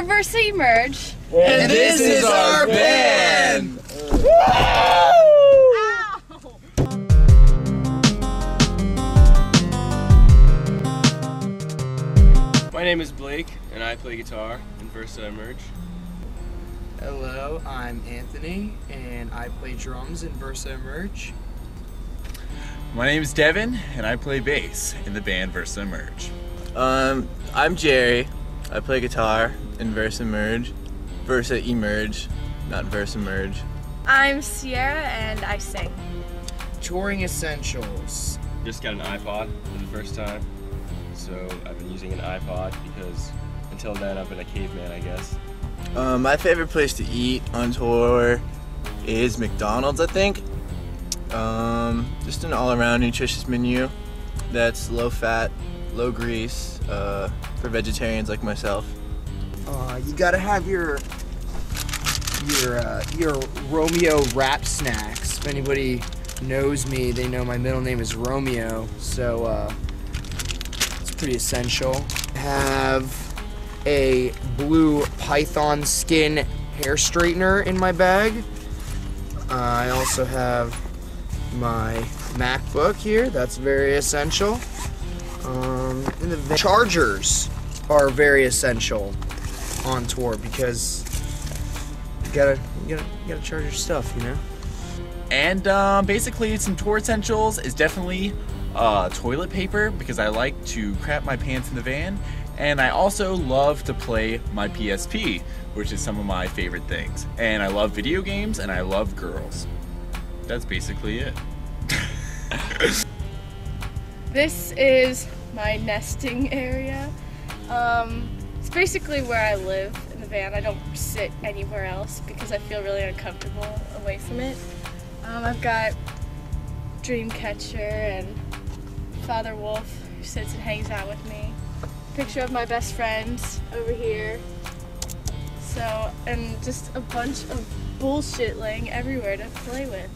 We're Versa Emerge. And this is our band! Woo! My name is Blake, and I play guitar in Versa Emerge. Hello, I'm Anthony, and I play drums in Versa Emerge. My name is Devin, and I play bass in the band Versa Emerge. I'm Jerry. I play guitar in Versa Emerge. Versa Emerge, not Versa Emerge. I'm Sierra, and I sing. Touring Essentials. Just got an iPod for the first time. So I've been using an iPod because until then I've been a caveman, I guess. My favorite place to eat on tour is McDonald's, I think. Just an all-around nutritious menu that's low fat, low grease, for vegetarians like myself. You gotta have your Romeo wrap snacks. If anybody knows me, they know my middle name is Romeo, so pretty essential. Have a blue python skin hair straightener in my bag. I also have my MacBook here. That's very essential. And the chargers are very essential on tour because you gotta charge your stuff, you know. And basically, some tour essentials is definitely toilet paper, because I like to crap my pants in the van, and I also love to play my PSP, which is some of my favorite things. And I love video games, and I love girls. That's basically it. This is my nesting area. It's basically where I live in the van. I don't sit anywhere else because I feel really uncomfortable away from it. I've got Dreamcatcher and Father Wolf, who sits and hangs out with me. Picture of my best friends over here. So, and just a bunch of bullshit laying everywhere to play with.